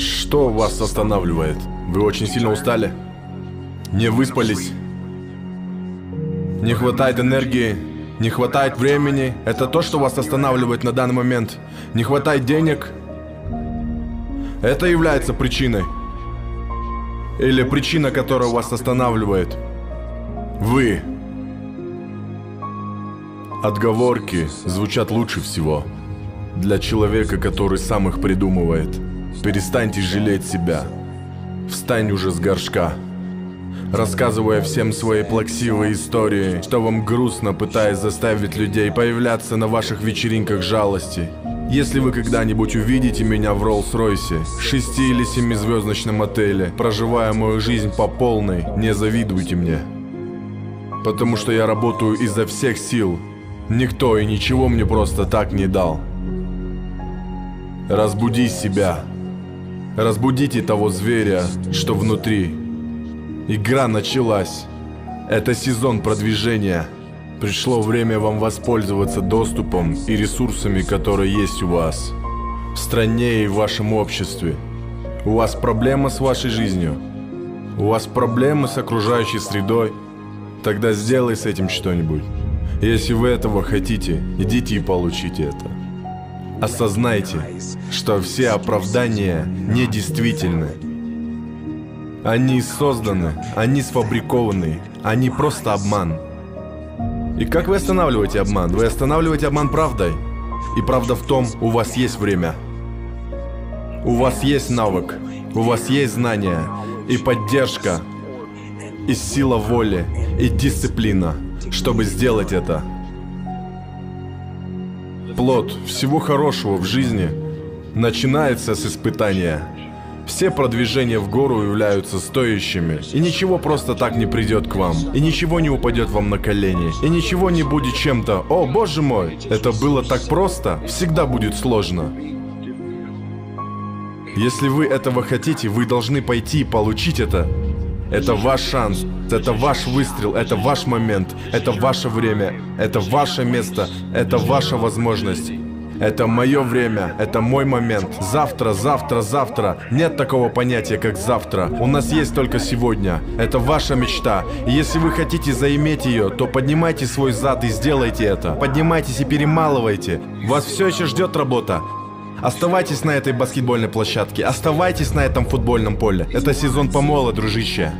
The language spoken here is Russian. Что вас останавливает? Вы очень сильно устали? Не выспались? Не хватает энергии? Не хватает времени? Это то, что вас останавливает на данный момент? Не хватает денег? Это является причиной? Или причина, которая вас останавливает? Вы. Отговорки звучат лучше всего для человека, который сам их придумывает. Перестаньте жалеть себя. Встань уже с горшка. Рассказывая всем свои плаксивые истории, что вам грустно, пытаясь заставить людей появляться на ваших вечеринках жалости. Если вы когда-нибудь увидите меня в Роллс-Ройсе, 6- или 7-звездочном отеле, проживая мою жизнь по полной, не завидуйте мне. Потому что я работаю изо всех сил. Никто и ничего мне просто так не дал. Разбуди себя. Разбудите того зверя, что внутри. Игра началась. Это сезон продвижения. Пришло время вам воспользоваться доступом и ресурсами, которые есть у вас. В стране и в вашем обществе. У вас проблемы с вашей жизнью. У вас проблемы с окружающей средой. Тогда сделай с этим что-нибудь. Если вы этого хотите, идите и получите это. Осознайте, что все оправдания недействительны. Они созданы, они сфабрикованы, они просто обман. И как вы останавливаете обман? Вы останавливаете обман правдой. И правда в том, у вас есть время. У вас есть навык, у вас есть знания и поддержка, и сила воли, и дисциплина, чтобы сделать это. Плод всего хорошего в жизни начинается с испытания. Все продвижения в гору являются стоящими, и ничего просто так не придет к вам, и ничего не упадет вам на колени, и ничего не будет чем-то «О, боже мой, это было так просто», всегда будет сложно. Если вы этого хотите, вы должны пойти и получить это. Это ваш шанс, это ваш выстрел, это ваш момент, это ваше время, это ваше место, это ваша возможность. Это мое время, это мой момент. Завтра, завтра, завтра. Нет такого понятия, как завтра. У нас есть только сегодня. Это ваша мечта. И если вы хотите заиметь ее, то поднимайте свой зад и сделайте это. Поднимайтесь и перемалывайте. Вас все еще ждет работа. Оставайтесь на этой баскетбольной площадке, оставайтесь на этом футбольном поле. Это сезон помола, дружище.